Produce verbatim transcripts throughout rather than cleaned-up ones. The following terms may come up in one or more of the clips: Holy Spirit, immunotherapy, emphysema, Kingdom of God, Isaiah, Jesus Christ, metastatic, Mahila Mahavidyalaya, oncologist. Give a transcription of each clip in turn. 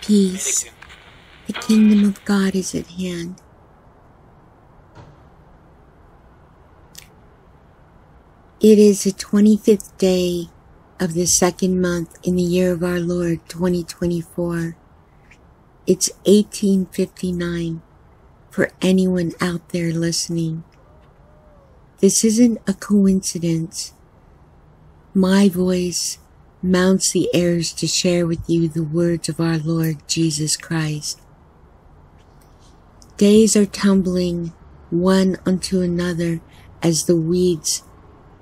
Peace. The kingdom of God is at hand. It is the twenty-fifth day of the second month in the year of our Lord, twenty twenty-four. It's eighteen fifty-nine for anyone out there listening. This isn't a coincidence. My voice mounts the airs to share with you the words of our Lord Jesus Christ. Days are tumbling one unto another as the weeds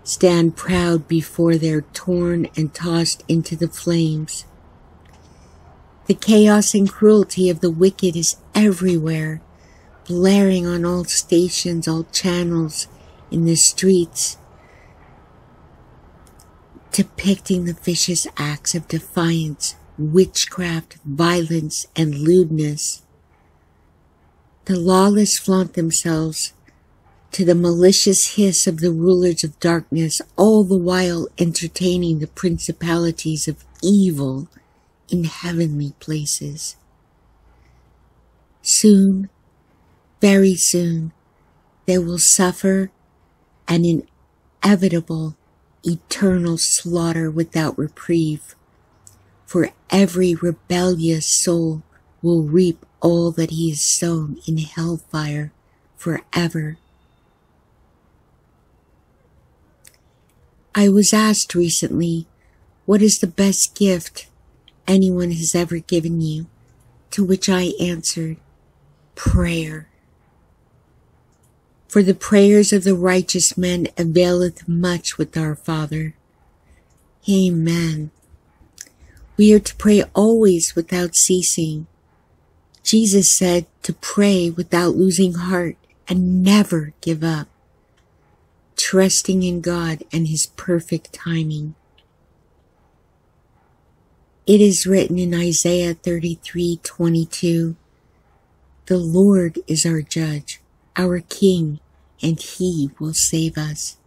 stand proud before they're torn and tossed into the flames. The chaos and cruelty of the wicked is everywhere, blaring on all stations, all channels, in the streets, depicting the vicious acts of defiance, witchcraft, violence, and lewdness. The lawless flaunt themselves to the malicious hiss of the rulers of darkness, all the while entertaining the principalities of evil in heavenly places. Soon, very soon, they will suffer an inevitable, eternal slaughter without reprieve, for every rebellious soul will reap all that he has sown in hellfire forever. I was asked recently, what is the best gift anyone has ever given you? To which I answered, prayer. For the prayers of the righteous man availeth much with our Father. Amen. We are to pray always without ceasing. Jesus said to pray without losing heart and never give up, trusting in God and His perfect timing. It is written in Isaiah thirty-three twenty-two, the Lord is our judge, our King, and He will save us.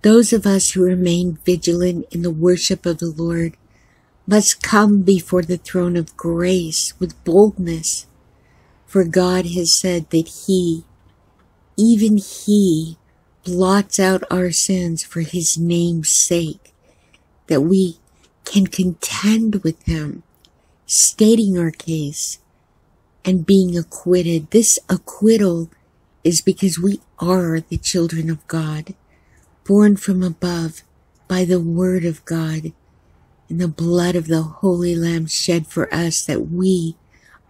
Those of us who remain vigilant in the worship of the Lord must come before the throne of grace with boldness, for God has said that He, even He, blots out our sins for His name's sake, that we can contend with Him, stating our case, and being acquitted. This acquittal is because we are the children of God, born from above by the word of God and the blood of the Holy Lamb shed for us, that we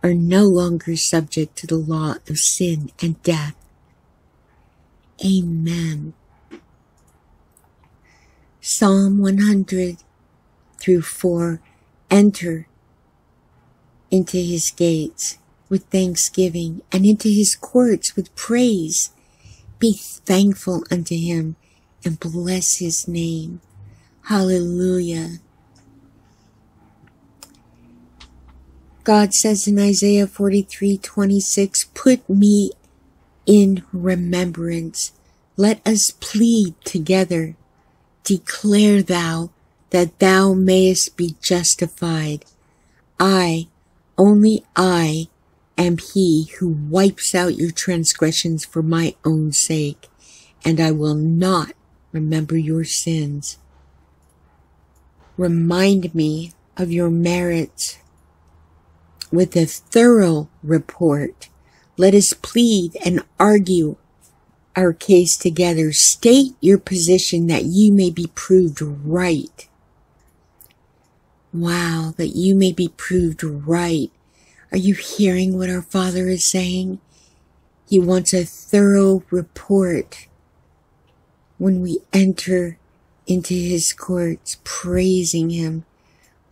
are no longer subject to the law of sin and death. Amen. Psalm one hundred through four, enter into His gates with thanksgiving, and into His courts with praise. Be thankful unto Him, and bless His name. Hallelujah. God says in Isaiah forty-three twenty-six, put me in remembrance. Let us plead together. Declare thou, that thou mayest be justified. I, only I, am He who wipes out your transgressions for my own sake, and I will not remember your sins. Remind me of your merits with a thorough report. Let us plead and argue our case together. State your position that you may be proved right. Wow, that you may be proved right. Are you hearing what our Father is saying? He wants a thorough report when we enter into His courts, praising Him.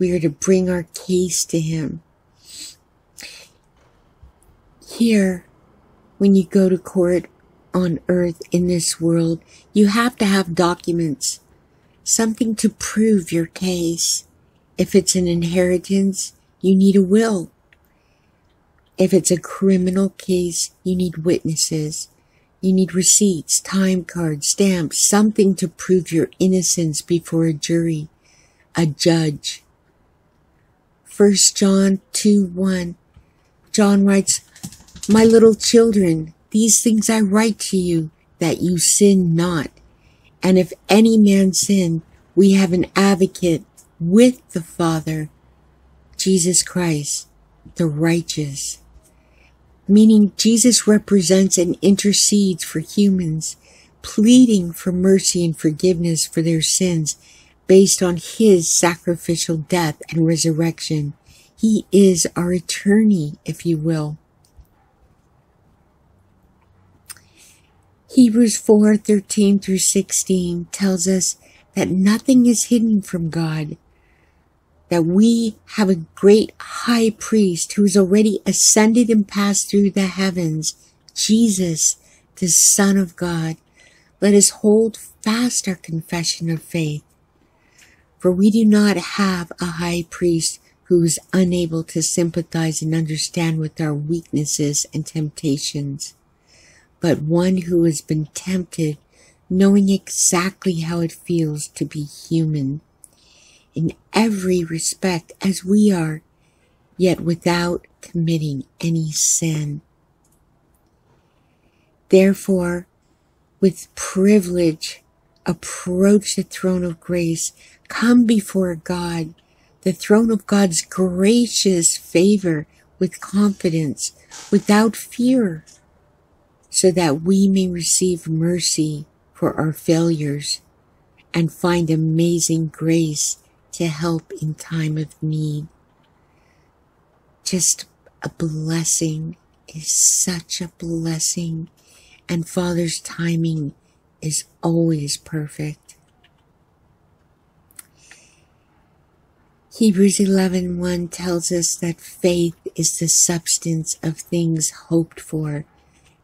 We are to bring our case to Him. Here, when you go to court on earth in this world, you have to have documents, something to prove your case. If it's an inheritance, you need a will. If it's a criminal case, you need witnesses. You need receipts, time cards, stamps, something to prove your innocence before a jury, a judge. First John two one. John writes, "My little children, these things I write to you, that you sin not. And if any man sin, we have an advocate with the Father, Jesus Christ, the righteous." Meaning Jesus represents and intercedes for humans, pleading for mercy and forgiveness for their sins based on his sacrificial death and resurrection. He is our attorney, if you will. Hebrews four thirteen through sixteen tells us that nothing is hidden from God, that we have a great high priest who has already ascended and passed through the heavens, Jesus, the Son of God. Let us hold fast our confession of faith, for we do not have a high priest who is unable to sympathize and understand with our weaknesses and temptations, but one who has been tempted, knowing exactly how it feels to be human, in every respect as we are, yet without committing any sin. Therefore, with privilege, approach the throne of grace. Come before God, the throne of God's gracious favor, with confidence, without fear, so that we may receive mercy for our failures and find amazing grace to help in time of need. Just a blessing is such a blessing. And Father's timing is always perfect. Hebrews eleven one tells us that faith is the substance of things hoped for,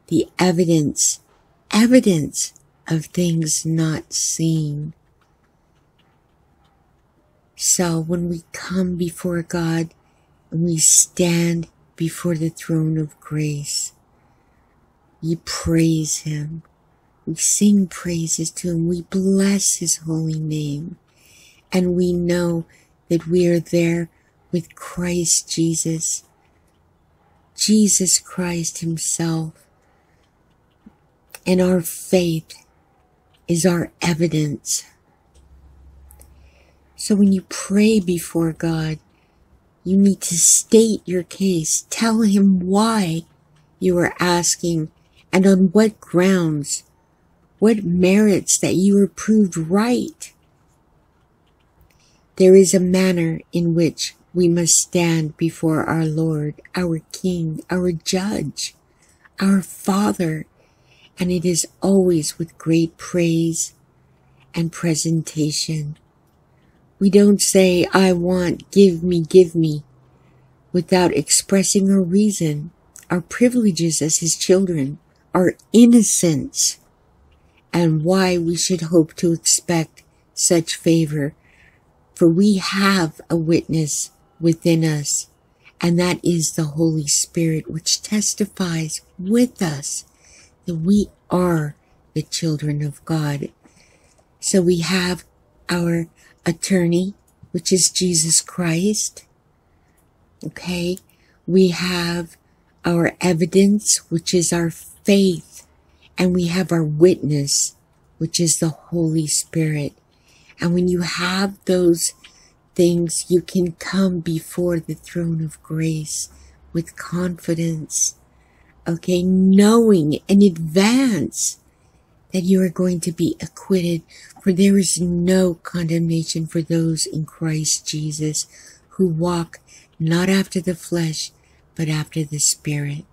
the evidence, evidence of things not seen. So when we come before God, we stand before the throne of grace. We praise him, we sing praises to him, we bless his holy name, and we know that we are there with Christ Jesus, Jesus Christ himself, and our faith is our evidence. So when you pray before God, you need to state your case, tell him why you are asking, and on what grounds, what merits that you were proved right. There is a manner in which we must stand before our Lord, our King, our Judge, our Father, and it is always with great praise and presentation. We don't say, "I want, give me, give me," without expressing our reason, our privileges as his children, our innocence, and why we should hope to expect such favor. For we have a witness within us, and that is the Holy Spirit, which testifies with us that we are the children of God. So we have our attorney, which is Jesus Christ. Okay, we have our evidence, which is our faith, and we have our witness, which is the Holy Spirit. And when you have those things, you can come before the throne of grace with confidence, okay, knowing in advance that you are going to be acquitted, for there is no condemnation for those in Christ Jesus who walk not after the flesh, but after the Spirit.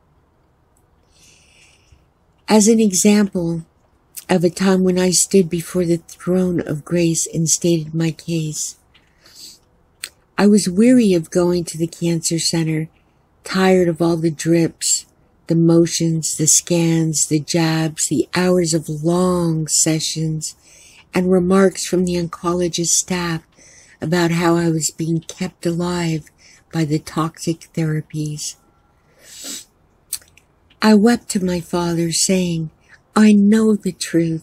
As an example of a time when I stood before the throne of grace and stated my case, I was weary of going to the cancer center, tired of all the drips, the motions, the scans, the jabs, the hours of long sessions, and remarks from the oncologist staff about how I was being kept alive by the toxic therapies. I wept to my Father, saying, "I know the truth.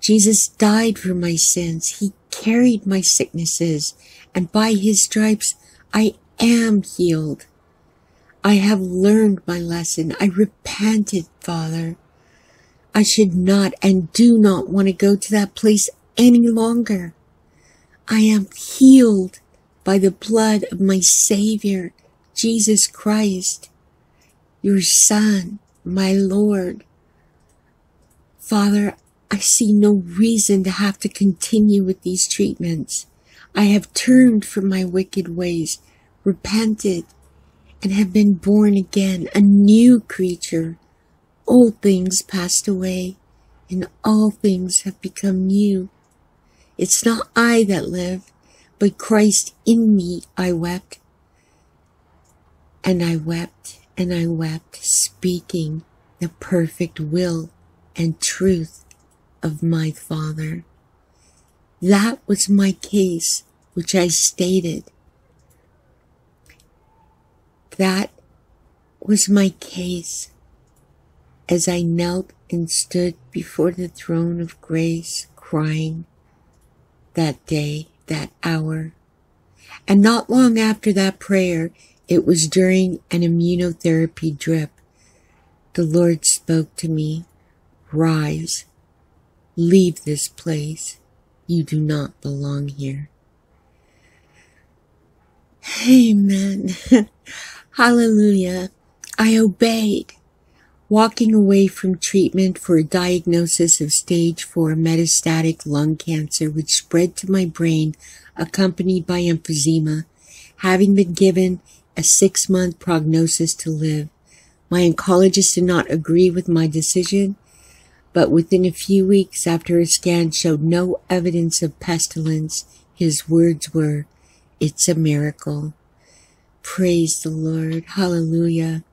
Jesus died for my sins. He carried my sicknesses, and by his stripes I am healed. I have learned my lesson. I repented, Father. I should not and do not want to go to that place any longer. I am healed by the blood of my Savior, Jesus Christ, your Son, my Lord. Father, I see no reason to have to continue with these treatments. I have turned from my wicked ways, repented, and have been born again, a new creature. Old things passed away, and all things have become new. It's not I that live, but Christ in me. I wept, and I wept, and I wept, speaking the perfect will and truth of my Father. That was my case, which I stated. That was my case as I knelt and stood before the throne of grace, crying that day, that hour. And not long after that prayer, it was during an immunotherapy drip, the Lord spoke to me, "Rise, leave this place. You do not belong here." Amen. Hallelujah. I obeyed, walking away from treatment for a diagnosis of stage four metastatic lung cancer, which spread to my brain, accompanied by emphysema. Having been given a six-month prognosis to live, my oncologist did not agree with my decision, but within a few weeks after a scan showed no evidence of pestilence, his words were, "It's a miracle." Praise the Lord. Hallelujah.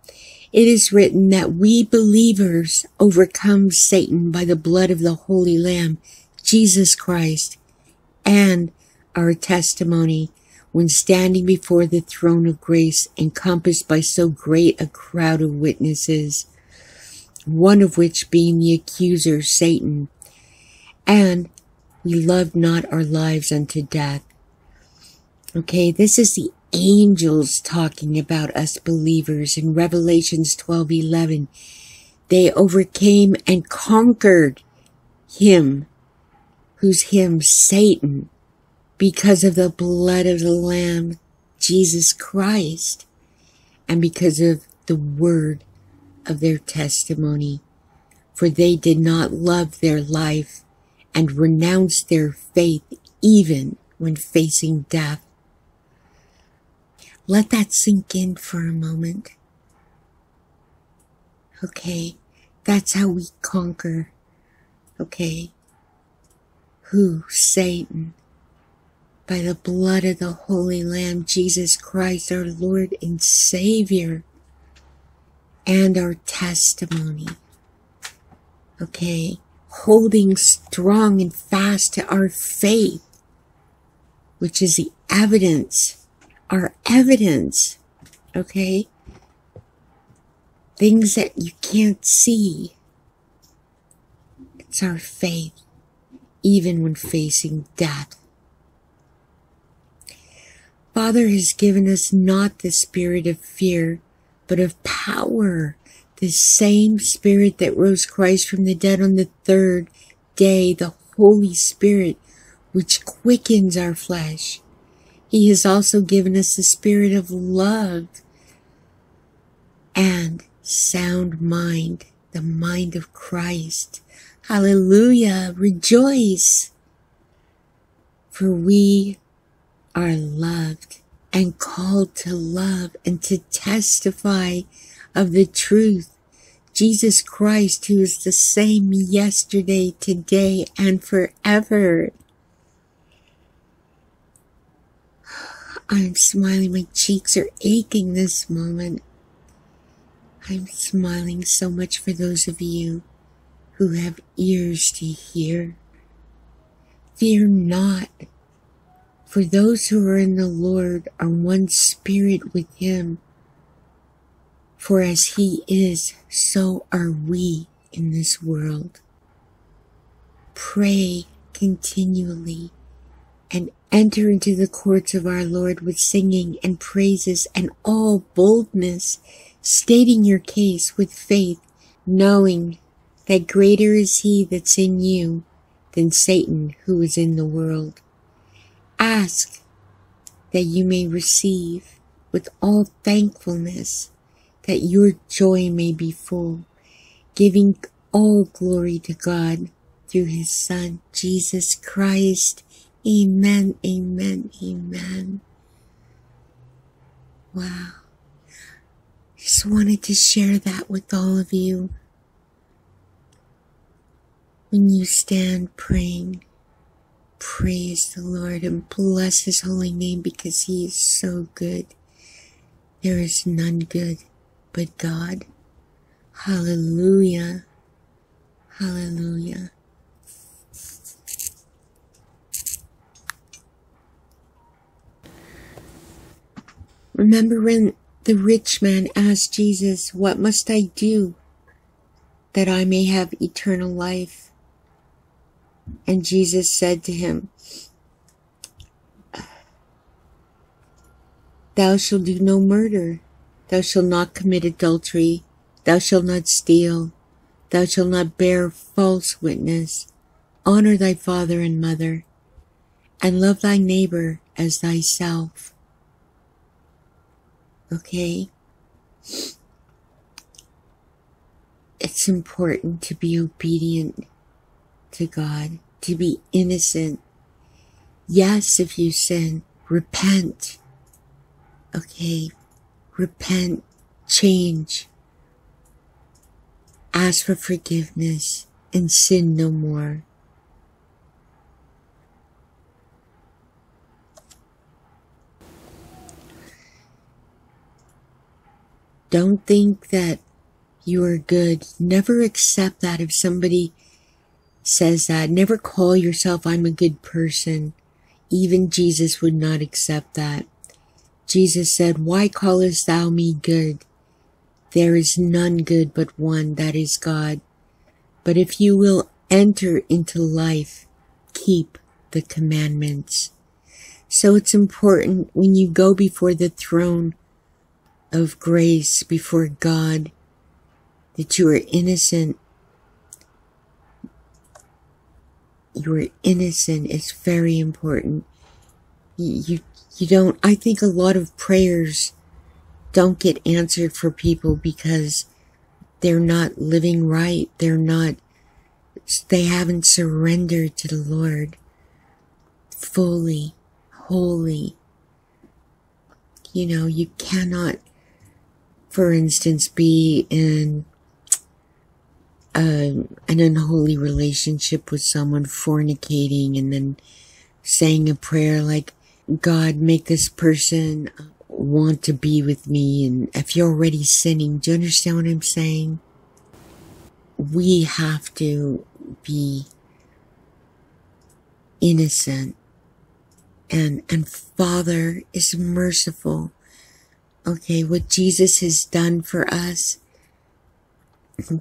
It is written that we believers overcome Satan by the blood of the Holy Lamb, Jesus Christ, and our testimony when standing before the throne of grace, encompassed by so great a crowd of witnesses, one of which being the accuser, Satan. And we loved not our lives unto death. Okay, this is the angels talking about us believers in Revelations twelve eleven. They overcame and conquered him, who's him, Satan, because of the blood of the Lamb, Jesus Christ, and because of the word of their testimony. For they did not love their life and renounced their faith even when facing death. Let that sink in for a moment. Okay, that's how we conquer. Okay, who? Satan. By the blood of the Holy Lamb, Jesus Christ, our Lord and Savior, and our testimony. Okay, holding strong and fast to our faith, which is the evidence. Our evidence, okay? Things that you can't see. It's our faith, even when facing death. Father has given us not the spirit of fear, but of power, the same spirit that rose Christ from the dead on the third day, the Holy Spirit, which quickens our flesh. He has also given us the spirit of love and sound mind, the mind of Christ. Hallelujah. Rejoice, for we are loved and called to love and to testify of the truth. Jesus Christ, who is the same yesterday, today, and forever. I'm smiling. My cheeks are aching this moment. I'm smiling so much for those of you who have ears to hear. Fear not, for those who are in the Lord are one spirit with him. For as he is, so are we in this world. Pray continually and enter into the courts of our Lord with singing and praises and all boldness, stating your case with faith, knowing that greater is he that's in you than Satan who is in the world. Ask that you may receive with all thankfulness, that your joy may be full, giving all glory to God through his Son, Jesus Christ. Amen, amen, amen. Wow. Just wanted to share that with all of you. When you stand praying, praise the Lord and bless his holy name, because he is so good. There is none good but God. Hallelujah. Hallelujah. Remember when the rich man asked Jesus, "What must I do that I may have eternal life?" And Jesus said to him, "Thou shalt do no murder. Thou shalt not commit adultery. Thou shalt not steal. Thou shalt not bear false witness. Honor thy father and mother, and love thy neighbor as thyself." Okay? It's important to be obedient to God, to be innocent. Yes, if you sin, repent. Okay? Repent, change. Ask for forgiveness and sin no more. Don't think that you are good. Never accept that if somebody says that. Never call yourself, "I'm a good person." Even Jesus would not accept that. Jesus said, "Why callest thou me good? There is none good but one, that is God. But if you will enter into life, keep the commandments." So it's important when you go before the throne of grace, before God, that you are innocent. You are innocent. It's very important. You, you don't, I think a lot of prayers don't get answered for people because they're not living right. They're not, they haven't surrendered to the Lord fully, wholly. You know, you cannot, for instance, be in a, an unholy relationship with someone, fornicating, and then saying a prayer like, "God, make this person want to be with me," and if you're already sinning. Do you understand what I'm saying? We have to be innocent, and and Father is merciful. Okay, what Jesus has done for us,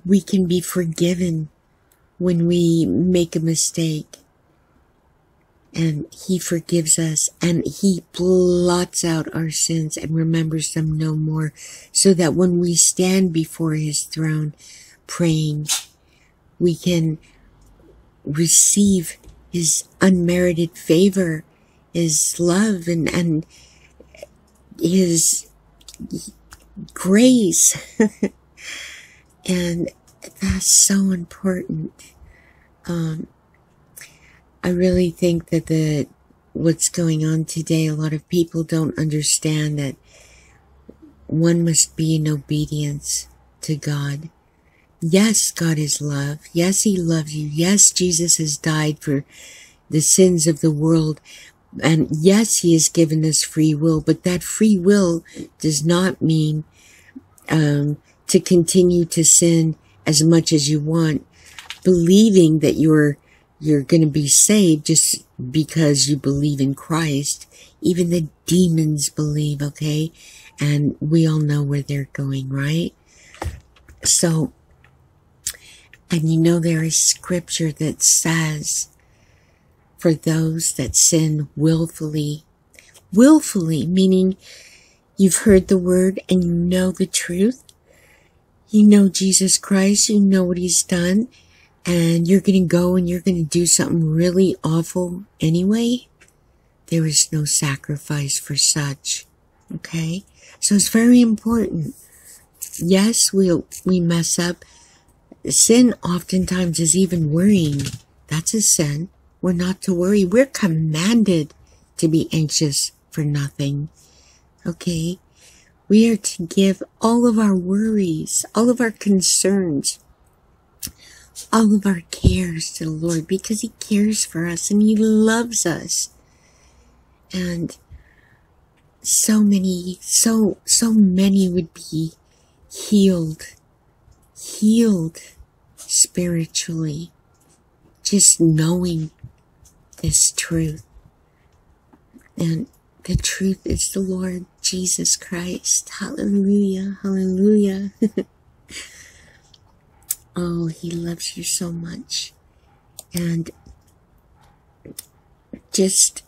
we can be forgiven when we make a mistake. And he forgives us, and he blots out our sins and remembers them no more, so that when we stand before his throne praying, we can receive his unmerited favor, his love, and, and his grace. And that's so important. Um, I really think that the what's going on today, a lot of people don't understand that one must be in obedience to God. Yes, God is love. Yes, he loves you. Yes, Jesus has died for the sins of the world. And yes, he has given us free will, but that free will does not mean um, to continue to sin as much as you want, believing that you're You're going to be saved just because you believe in Christ. Even the demons believe, okay? And we all know where they're going, right? So, and you know there is scripture that says, for those that sin willfully. Willfully, meaning you've heard the word and you know the truth. You know Jesus Christ, you know what he's done, and you're going to go and you're going to do something really awful anyway. There is no sacrifice for such. Okay? So it's very important. Yes, we'll, we mess up. Sin oftentimes is even worrying. That's a sin. We're not to worry. We're commanded to be anxious for nothing. Okay? We are to give all of our worries, all of our concerns, all of our cares to the Lord, because he cares for us and he loves us. And so many, so, so many would be healed, healed spiritually, just knowing this truth. And the truth is the Lord Jesus Christ. Hallelujah, hallelujah. Oh, he loves you so much. And just,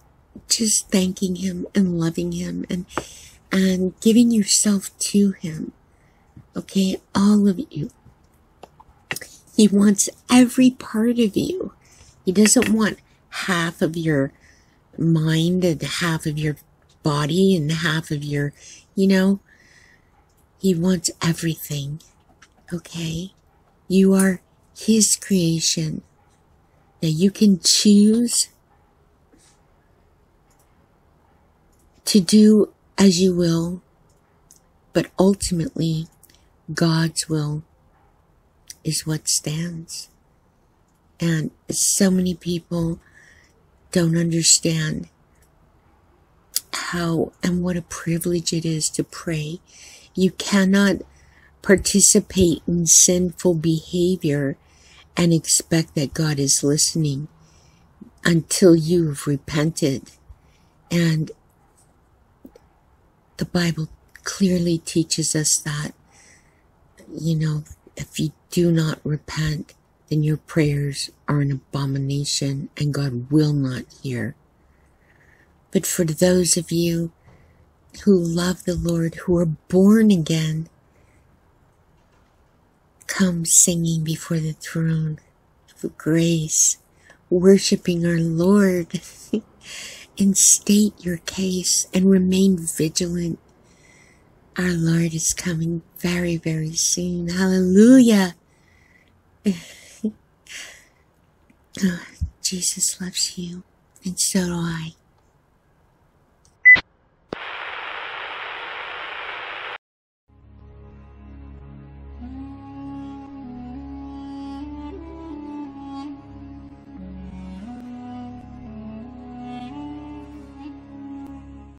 just thanking him and loving him and, and giving yourself to him. Okay, all of you. He wants every part of you. He doesn't want half of your mind and half of your body and half of your, you know, he wants everything. Okay? You are his creation. Now you can choose to do as you will, but ultimately God's will is what stands. And so many people don't understand how and what a privilege it is to pray. You cannot participate in sinful behavior and expect that God is listening until you've repented. And the Bible clearly teaches us that, you know, if you do not repent, then your prayers are an abomination and God will not hear. But for those of you who love the Lord, who are born again, come singing before the throne of grace, worshiping our Lord, and state your case and remain vigilant. Our Lord is coming very, very soon. Hallelujah. Oh, Jesus loves you, and so do I.